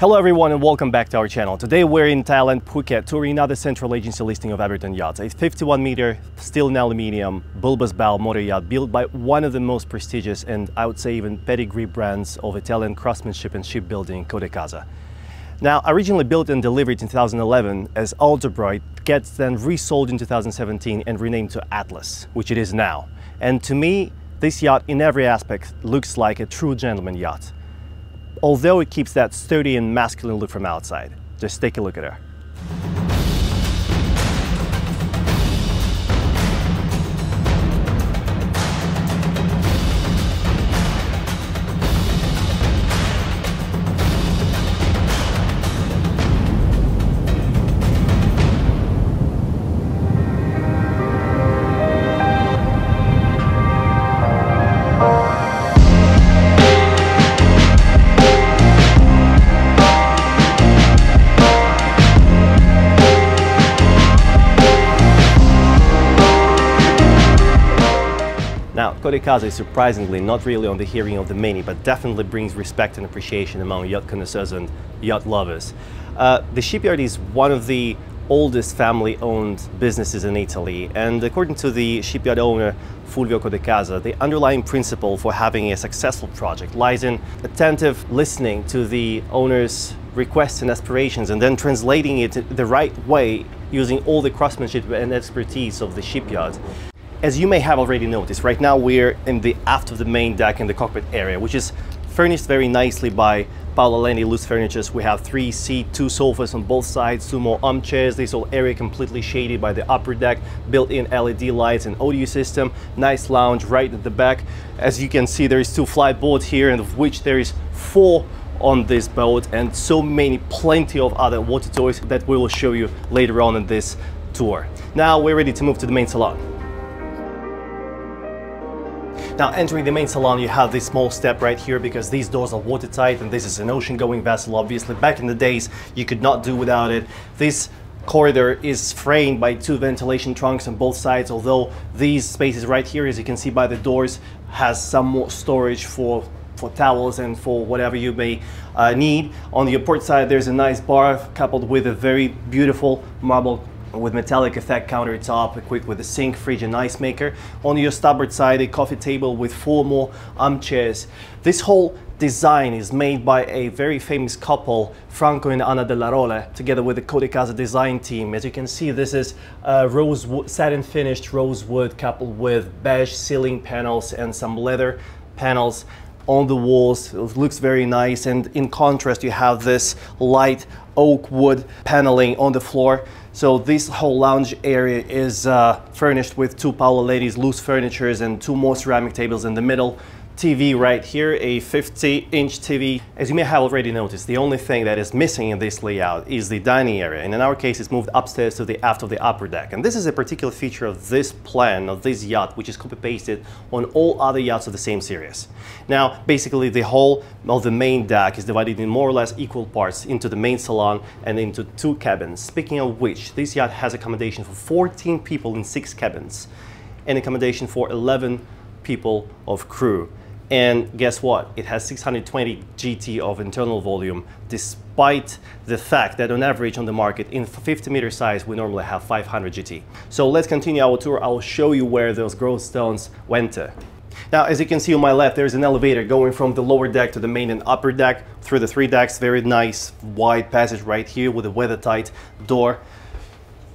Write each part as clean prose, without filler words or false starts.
Hello everyone and welcome back to our channel. Today we're in Thailand, Phuket, touring another central agency listing of Aberton Yachts. A 51-meter, steel and aluminium, bulbous bow motor yacht built by one of the most prestigious and I would say even pedigree brands of Italian craftsmanship and shipbuilding, Codecasa. Now, originally built and delivered in 2011 as Algebra, it gets then resold in 2017 and renamed to Atlas, which it is now. And to me, this yacht in every aspect looks like a true gentleman yacht. Although it keeps that sturdy and masculine look from outside. Just take a look at her. Now, Codecasa is surprisingly not really on the hearing of the many, but definitely brings respect and appreciation among yacht connoisseurs and yacht lovers. The shipyard is one of the oldest family-owned businesses in Italy, and according to the shipyard owner Fulvio Codecasa, the underlying principle for having a successful project lies in attentive listening to the owner's requests and aspirations, and then translating it the right way using all the craftsmanship and expertise of the shipyard. As you may have already noticed, right now we're in the aft of the main deck in the cockpit area, which is furnished very nicely by Paola Lenti Loose Furnitures. We have 3 seats, 2 sofas on both sides, 2 more armchairs, this whole area completely shaded by the upper deck, built-in LED lights and audio system, nice lounge right at the back. As you can see, there is 2 flight boards here, and of which there is 4 on this boat, and so many, plenty of other water toys that we will show you later on in this tour. Now we're ready to move to the main salon. Now, entering the main salon, you have this small step right here because these doors are watertight and this is an ocean-going vessel. Obviously, back in the days, you could not do without it. This corridor is framed by 2 ventilation trunks on both sides, although these spaces right here, as you can see by the doors, has some more storage for towels and for whatever you may need. On the port side, there's a nice bar coupled with a very beautiful marble with metallic effect countertop equipped with a sink, fridge and ice maker. On your starboard side, a coffee table with 4 more armchairs. This whole design is made by a very famous couple, Franco and Anna Dell Role, together with the Codecasa design team. As you can see, this is satin finished rosewood coupled with beige ceiling panels and some leather panels on the walls. It looks very nice, and in contrast you have this light oak wood paneling on the floor. So this whole lounge area is furnished with 2 Paola Lenti Loose Furnitures and 2 more ceramic tables in the middle. TV right here, a 50-inch TV. As you may have already noticed, the only thing that is missing in this layout is the dining area, and in our case it's moved upstairs to the aft of the upper deck. And this is a particular feature of this plan, of this yacht, which is copy-pasted on all other yachts of the same series. Now, basically the whole of the main deck is divided in more or less equal parts into the main salon and into 2 cabins. Speaking of which, this yacht has accommodation for 14 people in 6 cabins and accommodation for 11 people of crew. And guess what? It has 620 GT of internal volume, despite the fact that on average on the market, in 50-meter size, we normally have 500 GT. So let's continue our tour. I'll show you where those growth stones went to. Now, as you can see on my left, there's an elevator going from the lower deck to the main and upper deck through the 3 decks. Very nice wide passage right here with a weather-tight door.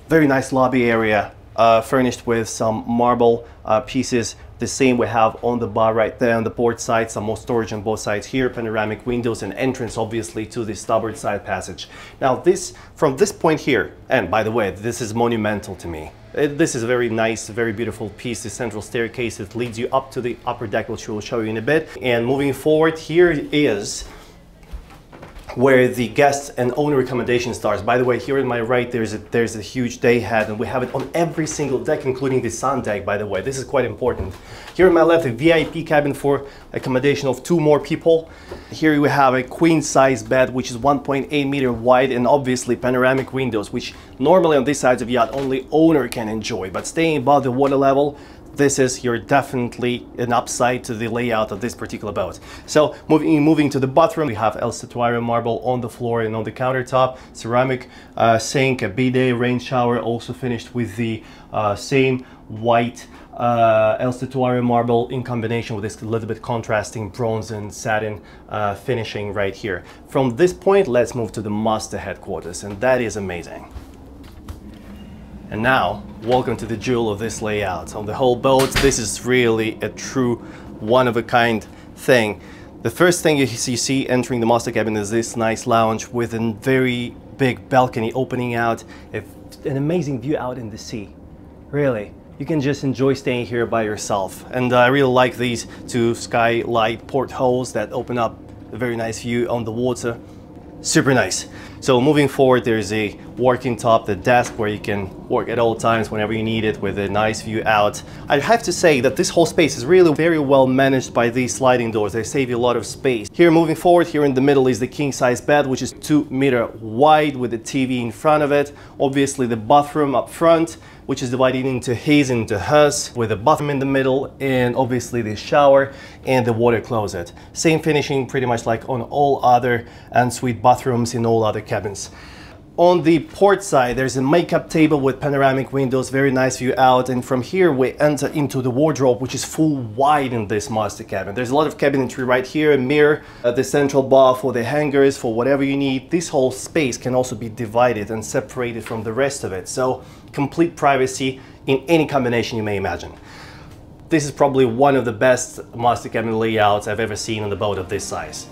Very nice lobby area, furnished with some marble pieces. The same we have on the bar right there on the port side, some more storage on both sides here, panoramic windows and entrance obviously to the starboard side passage. Now this, from this point here, and by the way, this is monumental to me. This is a very nice, very beautiful piece, the central staircase that leads you up to the upper deck, which we'll show you in a bit. And moving forward, here is where the guests and owner accommodation starts. By the way, here on my right, there's a huge day head, and we have it on every single deck, including the sun deck, by the way. This is quite important. Here on my left, a VIP cabin for accommodation of 2 more people. Here we have a queen size bed, which is 1.8 meter wide, and obviously panoramic windows, which normally on this side of yacht, only owner can enjoy, but staying above the water level, this is here definitely an upside to the layout of this particular boat. So moving to the bathroom, we have El Statuario marble on the floor and on the countertop, ceramic sink, a bidet, rain shower, also finished with the same white El Statuario marble in combination with this little bit contrasting bronze and satin finishing right here. From this point, let's move to the master headquarters, and that is amazing. And now, welcome to the jewel of this layout. On the whole boat, this is really a true one-of-a-kind thing. The first thing you see entering the master cabin is this nice lounge with a very big balcony opening out, an amazing view out in the sea. Really, you can just enjoy staying here by yourself. And I really like these two skylight portholes that open up a very nice view on the water. Super nice. So moving forward, there's a working top, the desk where you can work at all times whenever you need it with a nice view out. I have to say that this whole space is really very well managed by these sliding doors. They save you a lot of space. Here moving forward, here in the middle is the king size bed, which is 2 meters wide with a TV in front of it. Obviously the bathroom up front, which is divided into his and into hers, with a bathroom in the middle, and obviously the shower and the water closet. Same finishing pretty much like on all other ensuite bathrooms in all other cabins. On the port side, there's a makeup table with panoramic windows, very nice view out, and from here we enter into the wardrobe, which is full wide in this master cabin. There's a lot of cabinetry right here, a mirror, the central bar for the hangers, for whatever you need. This whole space can also be divided and separated from the rest of it, so complete privacy in any combination you may imagine. This is probably one of the best master cabin layouts I've ever seen on a boat of this size.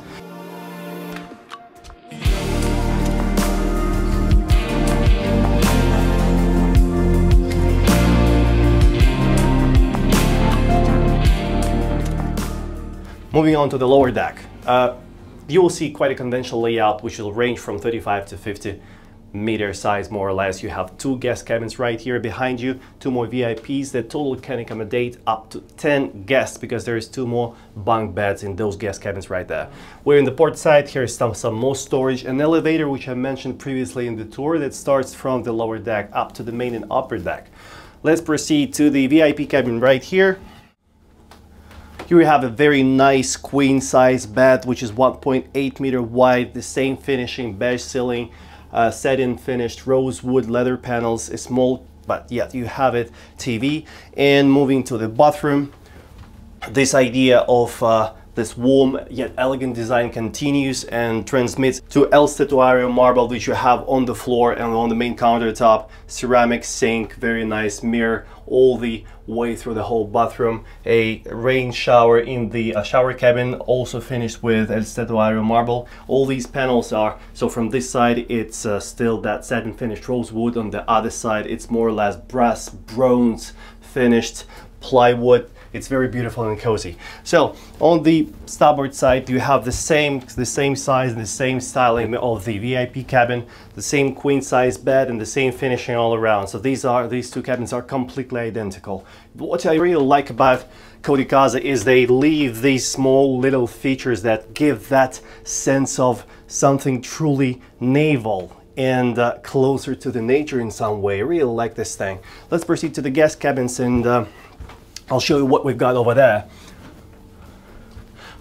Moving on to the lower deck, you will see quite a conventional layout, which will range from 35 to 50 meter size, more or less. You have two guest cabins right here behind you, two more VIPs that total can accommodate up to 10 guests, because there is two more bunk beds in those guest cabins right there. We're in the port side, here is some more storage, an elevator, which I mentioned previously in the tour, that starts from the lower deck up to the main and upper deck. Let's proceed to the VIP cabin right here. Here we have a very nice queen size bed, which is 1.8 meters wide, the same finishing, beige ceiling, satin finished, rosewood leather panels, is small, but yet you have it, TV. And moving to the bathroom, this idea of this warm yet elegant design continues and transmits to El Statuario marble, which you have on the floor and on the main countertop, ceramic sink, very nice mirror all the way through the whole bathroom, a rain shower in the shower cabin, also finished with El Statuario marble. All these panels are, so from this side it's still that satin finished rosewood, on the other side it's more or less brass, bronze finished plywood. It's very beautiful and cozy. So on the starboard side, you have the same size and the same styling of the VIP cabin, the same queen size bed and the same finishing all around. So these two cabins are completely identical. What I really like about Codecasa is they leave these small little features that give that sense of something truly naval and closer to the nature in some way. I really like this thing. Let's proceed to the guest cabins, and I'll show you what we've got over there.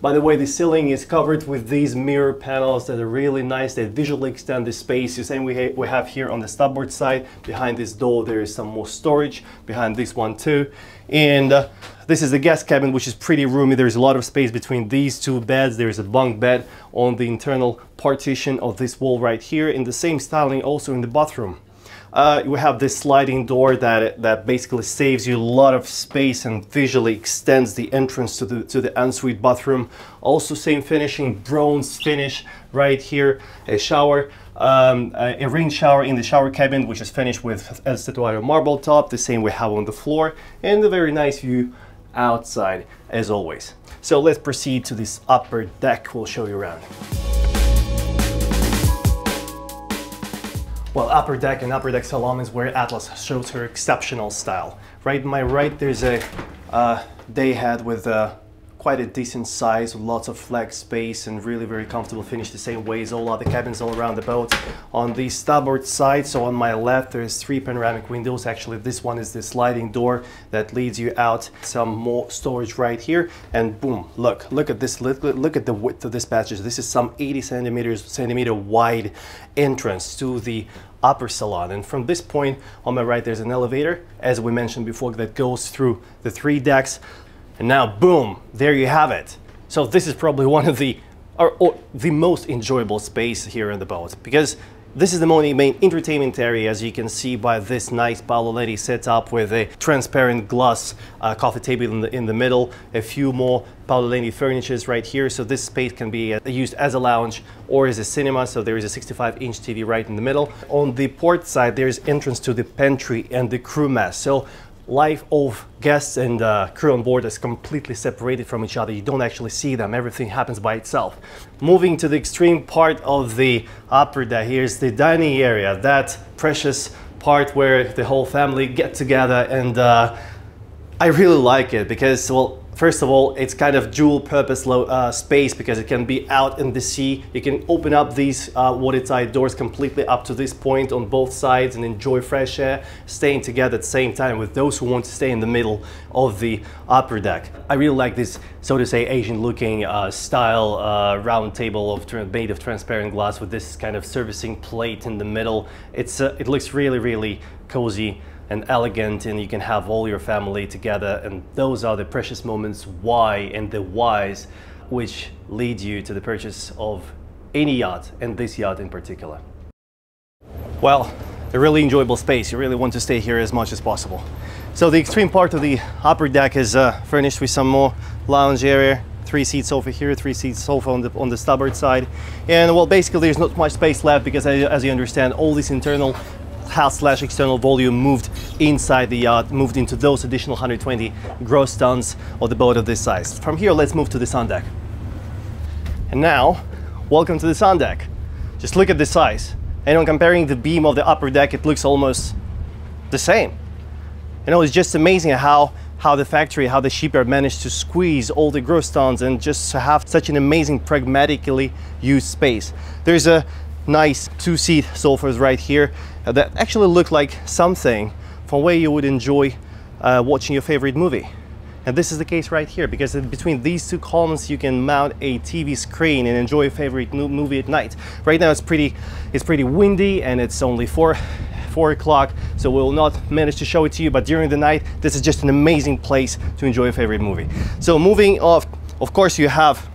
By the way, the ceiling is covered with these mirror panels that are really nice. They visually extend the space. The same we have here on the starboard side. Behind this door, there is some more storage. Behind this one too. And this is the guest cabin, which is pretty roomy. There's a lot of space between these two beds. There is a bunk bed on the internal partition of this wall right here. In the same styling also in the bathroom. We have this sliding door that basically saves you a lot of space and visually extends the entrance to the ensuite bathroom. Also same finishing, bronze finish right here, a shower, a rain shower in the shower cabin, which is finished with El Statuario marble top, the same we have on the floor, and a very nice view outside as always. So let's proceed to this upper deck. We'll show you around. Well, upper deck and upper deck salon is where Atlas shows her exceptional style. Right in my right, there's a day head with a quite a decent size with lots of flag space and really very comfortable finish, the same way as all other cabins all around the boat. On the starboard side, so on my left, there's three panoramic windows. Actually, this one is the sliding door that leads you out. Some more storage right here, and boom, look at this, look at the width of this passage. This is some 80 centimeter wide entrance to the upper salon, and from this point on my right there's an elevator, as we mentioned before, that goes through the three decks. And now boom, there you have it. So this is probably one of the or the most enjoyable space here in the boat, because this is the main entertainment area, as you can see by this nice Paola Lenti setup with a transparent glass coffee table in the middle, a few more Paola Lenti furnitures right here. So this space can be used as a lounge or as a cinema. So there is a 65-inch TV right in the middle. On the port side, there's entrance to the pantry and the crew mess. So life of guests and crew on board is completely separated from each other. You don't actually see them. Everything happens by itself. Moving to the extreme part of the upper deck, here's the dining area, that precious part where the whole family get together, and I really like it because, well, first of all, it's kind of dual-purpose space, because it can be out in the sea. You can open up these watertight doors completely up to this point on both sides and enjoy fresh air, staying together at the same time with those who want to stay in the middle of the upper deck. I really like this, so to say, Asian-looking style round table made of transparent glass with this kind of servicing plate in the middle. It looks really, really cozy and elegant, and you can have all your family together, and those are the precious moments whys which lead you to the purchase of any yacht, and this yacht in particular. Well, a really enjoyable space. You really want to stay here as much as possible. So the extreme part of the upper deck is furnished with some more lounge area, 3-seat over here, 3-seat sofa on the starboard side, and well, basically there's not much space left because, as you understand, all this internal /external volume moved inside the yacht, moved into those additional 120 gross tons of the boat of this size. From here, let's move to the sun deck. And now, welcome to the sun deck. Just look at the size. And on comparing the beam of the upper deck, it looks almost the same. You know, it's just amazing how the factory, how the shipyard managed to squeeze all the gross tons and just have such an amazing, pragmatically used space. There's a nice 2-seat sofas right here that actually look like something from where you would enjoy watching your favorite movie. And this is the case right here, because in between these two columns you can mount a TV screen and enjoy your favorite movie at night. Right now it's pretty windy, and it's only 4 o'clock, so we will not manage to show it to you, but during the night this is just an amazing place to enjoy your favorite movie. So moving off, of course, you have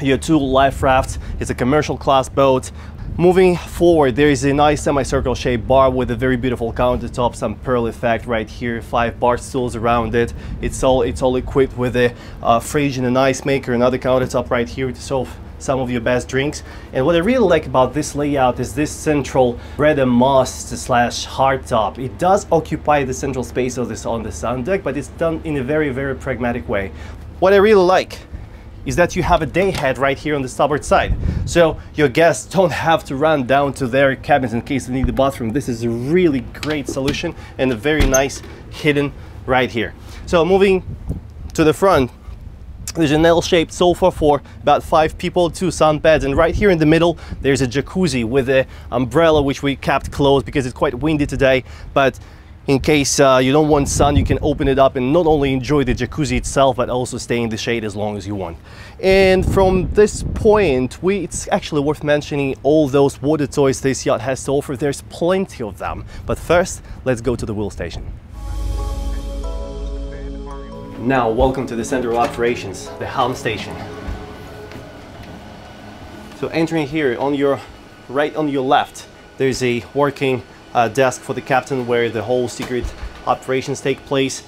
your two life rafts. It's a commercial class boat. Moving forward, there is a nice semicircle shaped bar with a very beautiful countertop, some pearl effect right here, 5 bar stools around it. It's all equipped with a fridge and an ice maker, another countertop right here to serve some of your best drinks. And what I really like about this layout is this central bread and mast / hardtop. It does occupy the central space of this on the sun deck, but it's done in a very, very pragmatic way. What I really like is that you have a day head right here on the starboard side, so your guests don't have to run down to their cabins in case they need the bathroom. This is a really great solution, and a very nice hidden right here. So moving to the front, there's an L-shaped sofa for about 5 people, 2 sun beds, and right here in the middle there's a jacuzzi with an umbrella, which we kept closed because it's quite windy today, but in case you don't want sun, you can open it up and not only enjoy the jacuzzi itself, but also stay in the shade as long as you want. And from this point, it's actually worth mentioning all those water toys this yacht has to offer. There's plenty of them. But first, let's go to the wheel station. Now, welcome to the center of operations, the helm station. So entering here, on your left, there's a working desk for the captain, where the whole secret operations take place.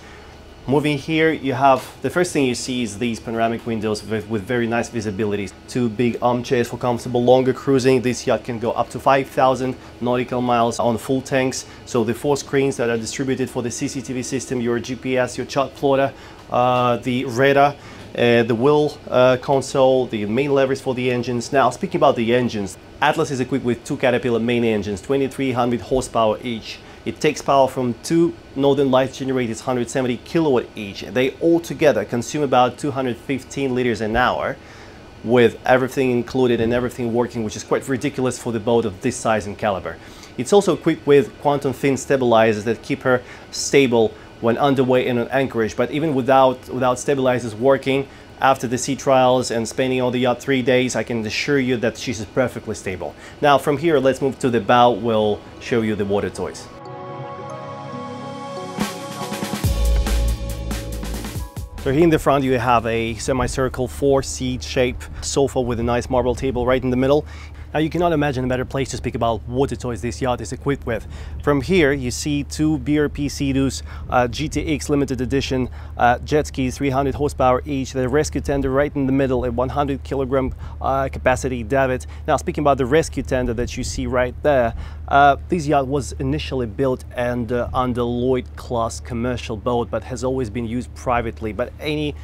Moving here, you have the first thing you see is these panoramic windows with very nice visibility. 2 big armchairs for comfortable longer cruising. This yacht can go up to 5,000 nautical miles on full tanks. So the 4 screens that are distributed for the CCTV system, your GPS, your chart plotter, the radar, the wheel console, the main levers for the engines. Now, speaking about the engines, Atlas is equipped with 2 Caterpillar main engines, 2,300 horsepower each. It takes power from two Northern Lights generators, 170 kilowatt each. They all together consume about 215 liters an hour, with everything included and everything working, which is quite ridiculous for the boat of this size and caliber. It's also equipped with quantum fin stabilizers that keep her stable when underway and on anchorage. But even without stabilizers working, after the sea trials and spending on the yacht 3 days, I can assure you that she's perfectly stable. Now from here, let's move to the bow. We'll show you the water toys. So here in the front, you have a semicircle four-seat shape sofa with a nice marble table right in the middle. Now you cannot imagine a better place to speak about water toys this yacht is equipped with. From here, you see two BRP Sea-Doos GTX limited edition jet skis, 300 horsepower each. The rescue tender right in the middle, a 100 kilogram capacity davit. Now speaking about the rescue tender that you see right there, this yacht was initially built and under Lloyd class commercial boat, but has always been used privately. But any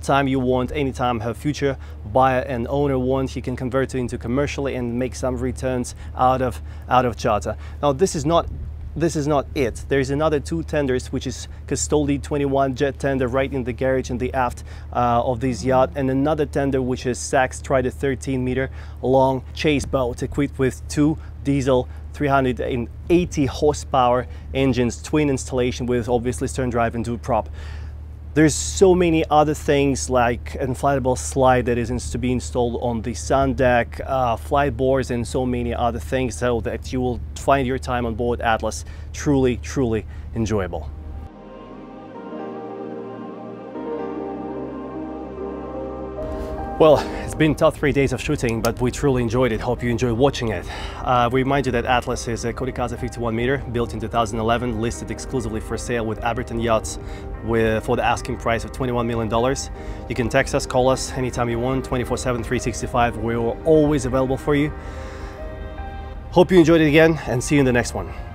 time you want, anytime her future buyer and owner wants, he can convert it into commercially and make some returns out of charter. Now this is not it. There is another two tenders, which is Castoldi 21 jet tender right in the garage in the aft of this yacht, and another tender which is SACS Strider 13 meter long chase boat equipped with two diesel 380 horsepower engines, twin installation with obviously stern drive and dual prop. There's so many other things like inflatable slide that is to be installed on the sun deck, flight boards, and so many other things, so that you will find your time on board Atlas truly, truly enjoyable. Well, it's been tough 3 days of shooting, but we truly enjoyed it. Hope you enjoy watching it. We remind you that Atlas is a Codecasa 51 meter, built in 2011, listed exclusively for sale with Aberton Yachts for the asking price of $21 million. You can text us, call us anytime you want, 24/7, 365. We're always available for you. Hope you enjoyed it again, and see you in the next one.